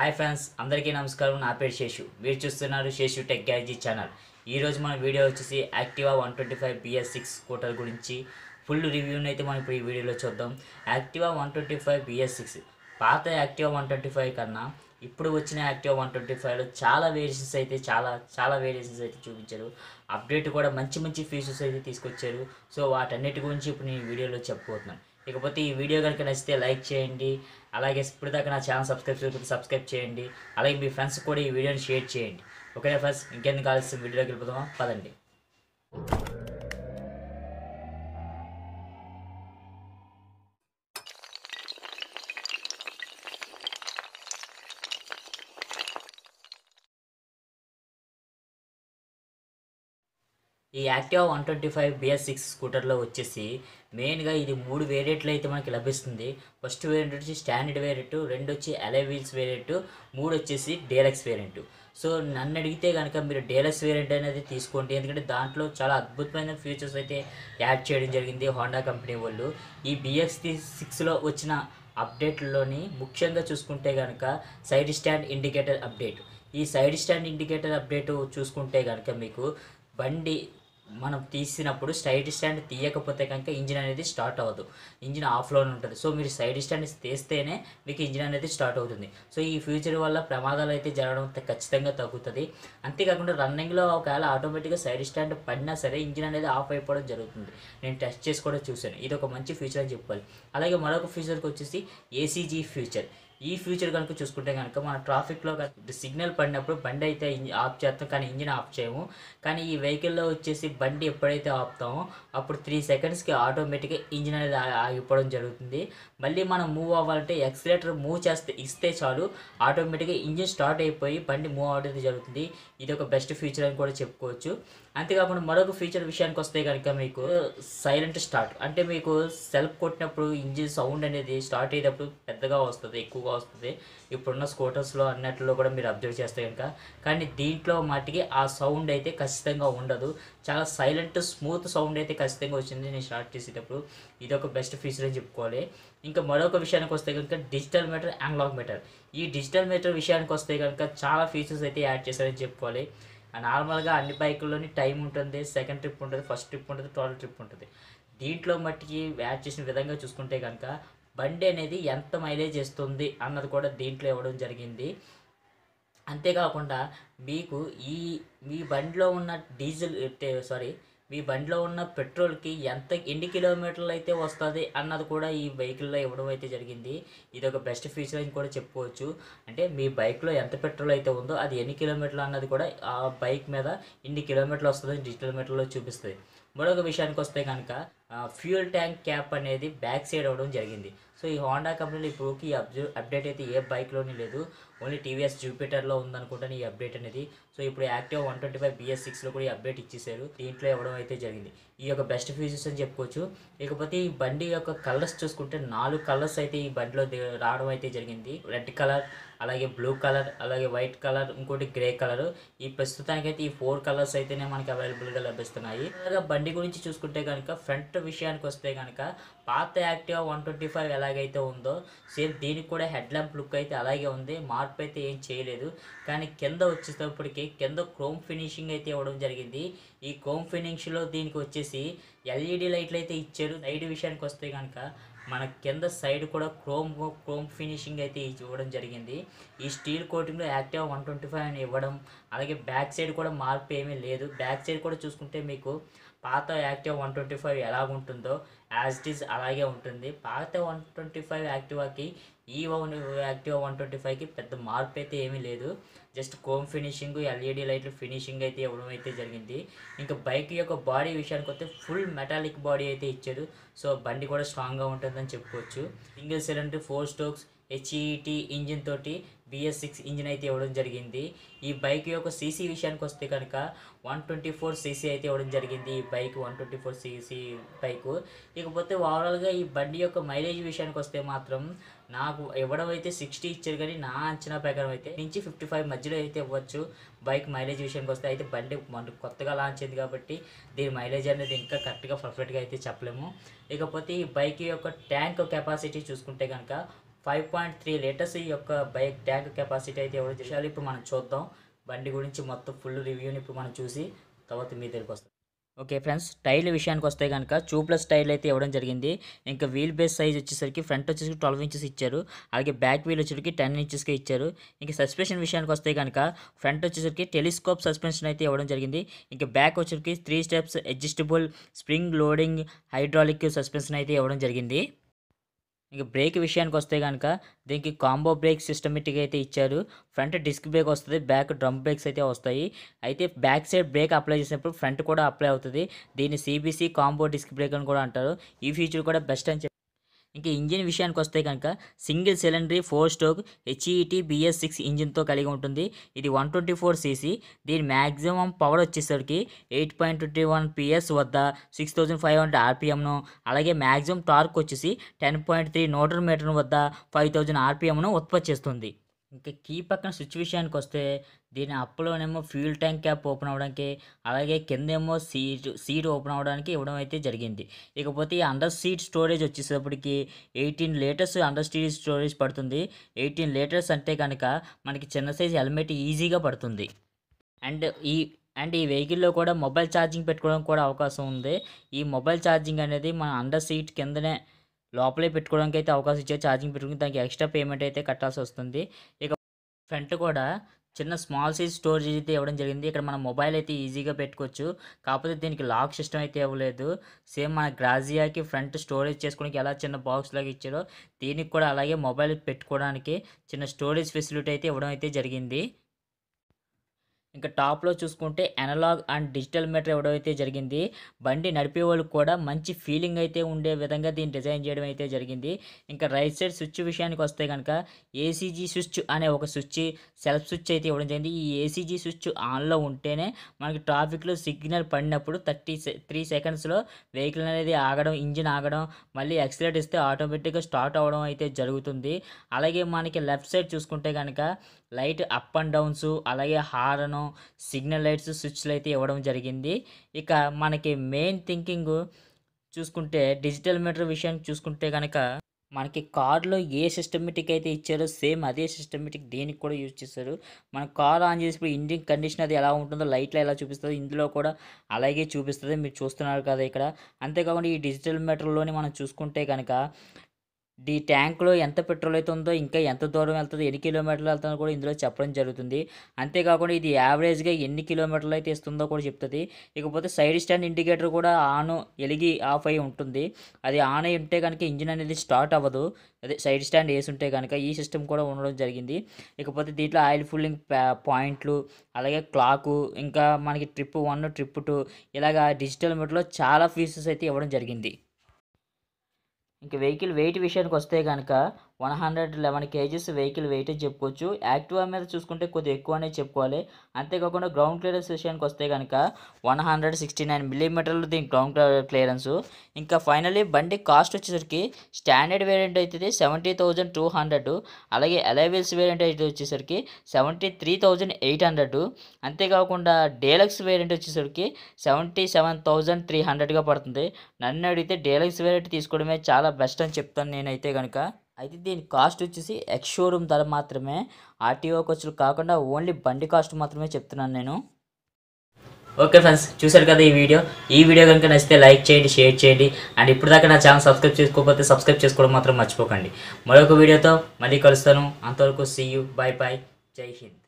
Hi friends అందరికీ నమస్కారం నా పేరు శేషు మీరు చూస్తున్నారు శేషు టెక్ గ్యాలజీ ఛానల్ ఈ రోజు మన వీడియో వచ్చేసి యాక్టివా 125 BS6 స్కూటర్ గురించి ఫుల్ రివ్యూని అయితే మనం ఇప్పుడు ఈ వీడియోలో చూద్దాం యాక్టివా 125 BS6 పాత యాక్టివా 125 కన్నా ఇప్పుడు వచ్చిన యాక్టివా 125లో చాలా వేరియేషన్స్ అయితే చూపించారు అప్డేట్ కూడా మంచి మంచి ఫీచర్స్ అయితే తీసుకొచ్చారు సో వాటన్నిటి గురించి ఇప్పుడు నేను ఈ వీడియోలో చెప్పుకుంటున్నాను ఇకపోతే ఈ వీడియో గనుక నచ్చితే లైక్ చేయండి అలాగే ఇప్పటిదాకా నా ఛానల్ సబ్స్క్రైబ్ చేయండి అలాగే మీ ఫ్రెండ్స్ కూడా ఈ వీడియోని షేర్ చేయండి ఓకేనా ఫ్రెండ్స్ ఇంకెందుకు ఆలస్యం వీడియోకి వెళ్ళిపోదామా పదండి ఈ యాక్టివా 125 BS6 స్కూటర్లో వచ్చేసి మెయిన్గా ఇది మూడు వేరియట్లు అయితే మనకి లభిస్తుంది ఫస్ట్ వేరియంట్ వచ్చి స్టాండర్డ్ వేరియంట్ రెండు వచ్చి అలై వీల్స్ వేరియంట్ మూడు వచ్చేసి డీలక్స్ వేరియంట్ సో నన్ను అడిగితే కనుక మీరు డీలక్స్ వేరియంట్ అనేది తీసుకోండి ఎందుకంటే దాంట్లో చాలా అద్భుతమైన ఫీచర్స్ అయితే యాడ్ చేయడం జరిగింది హోండా కంపెనీ వాళ్ళు ఈ BS6లో వచ్చిన అప్డేట్లోని ముఖ్యంగా చూసుకుంటే కనుక సైడ్ స్టాండ్ ఇండికేటర్ అప్డేట్ ఈ సైడ్ స్టాండ్ ఇండికేటర్ అప్డేట్ చూసుకుంటే కనుక మీకు బండి మనం తీసినప్పుడు సైడ్ స్టాండ్ తీయకపోతే కనుక ఇంజిన్ అనేది స్టార్ట్ అవ్వదు ఇంజిన్ ఆఫ్లోనే ఉంటుంది సో మీరు సైడ్ స్టాండ్ తీస్తేనే మీకు ఇంజిన్ అనేది స్టార్ట్ అవుతుంది సో ఈ ఫ్యూచర్ వల్ల ప్రమాదాలు అయితే జరగడం ఖచ్చితంగా తగ్గుతుంది అంతేకాకుండా రన్నింగ్లో ఒకవేళ ఆటోమేటిక్గా సైడ్ స్టాండ్ పడినా సరే ఇంజిన్ అనేది ఆఫ్ అయిపోవడం జరుగుతుంది నేను టెస్ట్ చేసి కూడా చూశాను ఇది ఒక మంచి ఫీచర్ అని చెప్పుకోవాలి అలాగే మరొక ఫీచర్కి వచ్చేసి ఏసీజీ ఫ్యూచర్ ఈ ఫ్యూచర్ కనుక చూసుకుంటే కనుక మన ట్రాఫిక్లో సిగ్నల్ పడినప్పుడు బండి అయితే ఆఫ్ చేస్తాం కానీ ఇంజిన్ ఆఫ్ చేయము కానీ ఈ వెహికల్లో వచ్చేసి బండి ఎప్పుడైతే ఆపుతామో అప్పుడు 3 సెకండ్స్కి ఆటోమేటిక్గా ఇంజిన్ అనేది ఆగిపోవడం జరుగుతుంది మళ్ళీ మనం మూవ్ అవ్వాలంటే ఎక్సిలేటర్ మూవ్ చేస్తే ఇస్తే చాలు ఆటోమేటిక్గా ఇంజిన్ స్టార్ట్ అయిపోయి బండి మూవ్ అవ్వడం జరుగుతుంది ఇది ఒక బెస్ట్ ఫీచర్ అని కూడా చెప్పుకోవచ్చు అంతేకాకుండా మరొక ఫీచర్ విషయానికి వస్తే కనుక మీకు సైలెంట్ స్టార్ట్ అంటే మీకు సెల్ఫ్ కొట్టినప్పుడు ఇంజిన్ సౌండ్ అనేది స్టార్ట్ అయ్యేటప్పుడు పెద్దగా వస్తుంది ఎక్కువ వస్తుంది ఇప్పుడున్న స్కూటర్స్లో అన్నిటిలో కూడా మీరు అబ్జర్వ్ చేస్తే కనుక కానీ దీంట్లో మటుకి ఆ సౌండ్ అయితే ఖచ్చితంగా ఉండదు చాలా సైలెంట్ స్మూత్ సౌండ్ అయితే ఖచ్చితంగా వచ్చింది నేను స్టార్ట్ చేసేటప్పుడు ఇది ఒక బెస్ట్ ఫీచర్ అని చెప్పుకోవాలి ఇంకా మరొక విషయానికి వస్తే కనుక డిజిటల్ మీటర్ అనలాగ్ మీటర్ ఈ డిజిటల్ మీటర్ విషయానికి వస్తే కనుక చాలా ఫీచర్స్ అయితే యాడ్ చేశారని చెప్పుకోవాలి నార్మల్గా అన్ని బైకుల్లోని టైం ఉంటుంది సెకండ్ ట్రిప్ ఉంటుంది ఫస్ట్ ట్రిప్ ఉంటుంది టోటల్ ట్రిప్ ఉంటుంది దీంట్లో మట్టికి యాడ్ చేసిన విధంగా చూసుకుంటే కనుక బండి అనేది ఎంత మైలేజ్ ఇస్తుంది అన్నది కూడా దీంట్లో ఇవ్వడం జరిగింది అంతేకాకుండా మీకు మీ బండిలో ఉన్న పెట్రోల్కి ఎంత ఎన్ని కిలోమీటర్లు అయితే వస్తుంది అన్నది కూడా ఈ వెహికల్లో ఇవ్వడం అయితే జరిగింది ఇది ఒక బెస్ట్ ఫీచర్ అని కూడా చెప్పుకోవచ్చు అంటే మీ బైక్లో ఎంత పెట్రోల్ అయితే ఉందో అది ఎన్ని కిలోమీటర్లు అన్నది కూడా ఆ బైక్ మీద ఇన్ని కిలోమీటర్లు వస్తుందని డిజిటల్ మీటర్లో చూపిస్తుంది మరొక విషయానికి వస్తే కనుక ఫ్యూయల్ ట్యాంక్ క్యాప్ అనేది బ్యాక్ సైడ్ అవ్వడం జరిగింది సో ఈ హోండా కంపెనీలో ఇప్పుడుకి ఈ అప్డేట్ అయితే ఏ బైక్లోనే లేదు ఓన్లీ టీవీఎస్ జూపిటర్లో ఉందనుకుంటాను ఈ అప్డేట్ అనేది సో ఇప్పుడు యాక్టివా 125 BS6లో కూడా ఈ అప్డేట్ ఇచ్చేసారు దీంట్లో ఇవ్వడం అయితే జరిగింది ఈ యొక్క బెస్ట్ ఫీచర్స్ అని చెప్పుకోవచ్చు ఇకపోతే ఈ బండి యొక్క కలర్స్ చూసుకుంటే 4 కలర్స్ అయితే ఈ బండిలో రావడం అయితే జరిగింది రెడ్ కలర్ అలాగే బ్లూ కలర్ అలాగే వైట్ కలర్ ఇంకోటి గ్రే కలర్ ఈ ప్రస్తుతానికైతే ఈ 4 కలర్స్ అయితేనే మనకి అవైలబుల్గా లభిస్తున్నాయి అలాగే బండి గురించి చూసుకుంటే కనుక ఫ్రంట్ విషయానికి వస్తే కనుక పాత యాక్టివా 125 ఎలాగైతే ఉందో సేమ్ దీనికి కూడా హెడ్ ల్యాంప్ లుక్ అయితే అలాగే ఉంది మార్పు అయితే ఏం చేయలేదు కానీ కింద వచ్చేటప్పటికి కింద క్రోమ్ ఫినిషింగ్ అయితే ఇవ్వడం జరిగింది ఈ క్రోమ్ ఫినిషింగ్లో దీనికి వచ్చేసి ఎల్ఈడి లైట్లు అయితే ఇచ్చారు లైట్ విషయానికి వస్తే కనుక మన కింద సైడ్ కూడా క్రోమ్ ఫినిషింగ్ అయితే ఇవ్వడం జరిగింది ఈ స్టీల్ కోటింగ్లో యాక్టివా 125 అని ఇవ్వడం అలాగే బ్యాక్ సైడ్ కూడా మార్పు ఏమీ లేదు బ్యాక్ సైడ్ కూడా చూసుకుంటే మీకు పాత యాక్టివా 125 ఎలా ఉంటుందో యాజ్ ఇట్ ఈజ్ అలాగే ఉంటుంది పాత 125 యాక్టివాకి ఈ యాక్టివా 125కి పెద్ద మార్పు అయితే ఏమీ లేదు జస్ట్ క్రోమ్ ఫినిషింగ్ ఎల్ఈడి లైట్లు ఫినిషింగ్ అయితే ఇవ్వడం అయితే జరిగింది ఇంకా బైక్ యొక్క బాడీ విషయానికి వస్తే ఫుల్ మెటాలిక్ బాడీ అయితే ఇచ్చారు సో బండి కూడా స్ట్రాంగ్గా ఉంటుందని చెప్పుకోవచ్చు single cylinder 4 strokes HET engine తోటి BS6 ఇంజిన్ అయితే ఇవ్వడం జరిగింది ఈ బైక్ యొక్క CC విషయానికి వస్తే కనుక 124 CC అయితే ఇవ్వడం జరిగింది ఈ బైక్ 124 CC బైక్ ఇకపోతే ఓవరాల్గా ఈ బండి యొక్క మైలేజ్ విషయానికి వస్తే మాత్రం నాకు ఇవ్వడం అయితే 60 ఇచ్చారు కానీ నా అంచనా ప్రకారం అయితే నుంచి 55 మధ్యలో అయితే ఇవ్వచ్చు బైక్ మైలేజ్ విషయానికి వస్తే అయితే బండి మన కొత్తగా లాంచ్ అయింది కాబట్టి దీని మైలేజ్ అనేది ఇంకా కరెక్ట్గా పర్ఫెక్ట్గా అయితే చెప్పలేము ఇకపోతే ఈ బైక్ యొక్క ట్యాంక్ కెపాసిటీ చూసుకుంటే కనుక 5.3 లీటర్స్ ఈ యొక్క బైక్ ట్యాంక్ కెపాసిటీ అయితే ఎవరు చేశారు ఇప్పుడు మనం చూద్దాం. బండి గురించి మొత్తం ఫుల్ రివ్యూని ఇప్పుడు మనం చూసి తర్వాత మీ దగ్గరికి వస్తాం. ఓకే ఫ్రెండ్స్, టైర్ల విషయానికి వస్తే కనుక ట్యూబ్లెస్ టైర్లు అయితే ఇవ్వడం జరిగింది. ఇంకా వీల్ బేస్ సైజ్ వచ్చేసరికి ఫ్రంట్ వచ్చేసి 12 ఇంచెస్ ఇచ్చారు, అలాగే బ్యాక్ వీల్ వచ్చేసరికి 10 ఇంచెస్కే ఇచ్చారు. ఇంకా సస్పెన్షన్ విషయానికి వస్తే కనుక ఫ్రంట్ వచ్చేసరికి టెలిస్కోప్ సస్పెన్షన్ అయితే ఇవ్వడం జరిగింది. ఇంకా బ్యాక్ వచ్చేసరికి 3 steps adjustable spring loading hydraulic suspension అయితే ఇవ్వడం జరిగింది. ఇక బ్రేక్ విషయానికి వస్తే కనుక దీనికి కాంబో బ్రేక్ సిస్టమేటిక్గా అయితే ఇచ్చారు. ఫ్రంట్ డిస్క్ బ్రేక్ వస్తుంది, బ్యాక్ డ్రమ్ బ్రేక్స్ అయితే వస్తాయి. అయితే బ్యాక్ సైడ్ బ్రేక్ అప్లై చేసినప్పుడు ఫ్రంట్ కూడా అప్లై అవుతుంది. దీన్ని CBC కాంబో డిస్క్ బ్రేక్ అని కూడా అంటారు. ఈ ఫీచర్ కూడా బెస్ట్ అని చెప్పి. ఇంకా ఇంజిన్ విషయానికి వస్తే కనుక single cylinder 4 stroke HET BS6 ఇంజిన్తో కలిగి ఉంటుంది. ఇది 124 CC. దీని మ్యాక్సిమం పవర్ వచ్చేసరికి 8.21 PS వద్ద 6500 RPMను, అలాగే మ్యాక్సిమం టార్క్ వచ్చేసి 10.3 Nm వద్ద 5000 RPMను ఉత్పత్తి చేస్తుంది. ఇంకా కీ పక్కన స్విచ్ విషయానికి వస్తే దీని అప్లోనేమో ఫ్యూల్ ట్యాంక్ క్యాప్ ఓపెన్ అవ్వడానికి, అలాగే కిందేమో సీట్ ఓపెన్ అవ్వడానికి ఇవ్వడం అయితే జరిగింది. ఇకపోతే ఈ అండర్ సీట్ స్టోరేజ్ వచ్చేసేపటికి 18 లీటర్స్ అండర్ సీట్ స్టోరేజ్ పడుతుంది. 18 లీటర్స్ అంటే కనుక మనకి చిన్న సైజ్ హెల్మెట్ ఈజీగా పడుతుంది. అండ్ ఈ వెహికల్లో కూడా మొబైల్ ఛార్జింగ్ పెట్టుకోవడం కూడా అవకాశం ఉంది. ఈ మొబైల్ ఛార్జింగ్ అనేది మన అండర్ సీట్ కిందనే లోపలే పెట్టుకోవడానికి అయితే అవకాశం ఇచ్చారు. ఛార్జింగ్ పెట్టుకుని దానికి ఎక్స్ట్రా పేమెంట్ అయితే కట్టాల్సి వస్తుంది. ఇక ఫ్రంట్ కూడా చిన్న స్మాల్ సైజ్ స్టోరేజ్ అయితే ఇవ్వడం జరిగింది. ఇక్కడ మన మొబైల్ అయితే ఈజీగా పెట్టుకోవచ్చు. కాకపోతే దీనికి లాక్ సిస్టమ్ అయితే ఇవ్వలేదు. సేమ్ మన గ్రాజియాకి ఫ్రంట్ స్టోరేజ్ చేసుకోవడానికి ఎలా చిన్న బాక్స్ లాగా ఇచ్చారో దీనికి కూడా అలాగే మొబైల్ పెట్టుకోవడానికి చిన్న స్టోరేజ్ ఫెసిలిటీ అయితే ఇవ్వడం అయితే జరిగింది. ఇంకా టాప్లో చూసుకుంటే అనలాగ్ అండ్ డిజిటల్ మీటర్ ఇవ్వడం అయితే జరిగింది. బండి నడిపే వాళ్ళకి కూడా మంచి ఫీలింగ్ అయితే ఉండే విధంగా దీన్ని డిజైన్ చేయడం అయితే జరిగింది. ఇంకా రైట్ సైడ్ స్విచ్ విషయానికి వస్తే కనుక ACG స్విచ్ అనే ఒక స్విచ్ సెల్ఫ్ స్విచ్ అయితే ఇవ్వడం జరిగింది. ఈ ACG స్విచ్ ఆన్లో ఉంటేనే మనకి ట్రాఫిక్లో సిగ్నల్ పడినప్పుడు 3 సెకండ్స్లో వెహికల్ అనేది ఆగడం, ఇంజిన్ ఆగడం, మళ్ళీ యాక్సిలరేట్ ఇస్తే ఆటోమేటిక్గా స్టార్ట్ అవ్వడం అయితే జరుగుతుంది. అలాగే మనకి లెఫ్ట్ సైడ్ చూసుకుంటే కనుక లైట్ అప్ అండ్ డౌన్స్, అలాగే హారను, సిగ్నల్ లైట్స్, స్విచ్లు అయితే ఇవ్వడం జరిగింది. ఇక మనకి మెయిన్ థింకింగ్ చూసుకుంటే డిజిటల్ మీటర్ విషయాన్ని చూసుకుంటే కనుక మనకి కార్లో ఏ సిస్టమేటిక్ అయితే ఇచ్చారో సేమ్ అదే సిస్టమేటిక్ దీనికి కూడా యూజ్ చేశారు. మన కార్ ఆన్ చేసినప్పుడు ఇంజిన్ కండిషన్ అది ఎలా ఉంటుందో లైట్లో ఎలా చూపిస్తుందో ఇందులో కూడా అలాగే చూపిస్తుంది. మీరు చూస్తున్నారు కదా ఇక్కడ. అంతేకాకుండా ఈ డిజిటల్ మీటర్లోని మనం చూసుకుంటే కనుక ఈ ట్యాంక్లో ఎంత పెట్రోల్ అయితే ఉందో, ఇంకా ఎంత దూరం వెళ్తుందో, ఎన్ని కిలోమీటర్లు వెళ్తుందో కూడా ఇందులో చెప్పడం జరుగుతుంది. అంతేకాకుండా ఇది యావరేజ్గా ఎన్ని కిలోమీటర్లు అయితే ఇస్తుందో కూడా చెప్తుంది. ఇకపోతే సైడ్ స్టాండ్ ఇండికేటర్ కూడా ఆన్ ఎలిగి ఆఫ్ అయి ఉంటుంది. అది ఆన్ అయి ఉంటే కనుక ఇంజిన్ అనేది స్టార్ట్ అవ్వదు. అదే సైడ్ స్టాండ్ వేసి ఉంటే కనుక ఈ సిస్టమ్ కూడా ఉండడం జరిగింది. ఇకపోతే దీంట్లో ఆయిల్ ఫుల్లింగ్ పాయింట్లు, అలాగే క్లాకు, ఇంకా మనకి ట్రిప్ 1, ట్రిప్ 2 ఇలాగ డిజిటల్ మీటర్లో చాలా ఫీచర్స్ అయితే ఇవ్వడం జరిగింది. ఇంకా వెహికల్ వెయిట్ విషయానికి వస్తే కనుక 111 kgs వెహికల్ వెయిట్ అని చెప్పుకోవచ్చు. యాక్టివా మీద చూసుకుంటే కొద్దిగా ఎక్కువనే చెప్పుకోవాలి. అంతేకాకుండా గ్రౌండ్ క్లియరెన్స్ విషయానికి వస్తే కనుక 169 mm దీని గ్రౌండ్ క్లియరెన్స్. ఇంకా ఫైనలీ బండి కాస్ట్ వచ్చేసరికి స్టాండర్డ్ వేరియంట్ అయితే 70,200, అలాగే అలైవీల్స్ వేరియంట్ అయితే వచ్చేసరికి 73,800, అంతేకాకుండా డీలక్స్ వేరియంట్ వచ్చేసరికి 77,300గా పడుతుంది. నన్ను అడిగితే డీలక్స్ వేరియంట్ తీసుకోవడమే చాలా బెస్ట్ అని చెప్తాను నేనైతే కనుక. అయితే దీని కాస్ట్ వచ్చేసి ఎక్స్ షోరూమ్ ధర మాత్రమే, RTO ఖర్చులు కాకుండా ఓన్లీ బండి కాస్ట్ మాత్రమే చెప్తున్నాను నేను. ఓకే ఫ్రెండ్స్, చూశారు కదా ఈ వీడియో. ఈ వీడియో కనుక నచ్చితే లైక్ చేయండి, షేర్ చేయండి. అండ్ ఇప్పటిదాకా నా ఛానల్ సబ్స్క్రైబ్ చేసుకోకపోతే సబ్స్క్రైబ్ చేసుకోవడం మాత్రం మర్చిపోకండి. మరొక వీడియోతో మళ్ళీ కలుస్తాను. అంతవరకు సీ యూ, బాయ్ బాయ్, జై హింద్.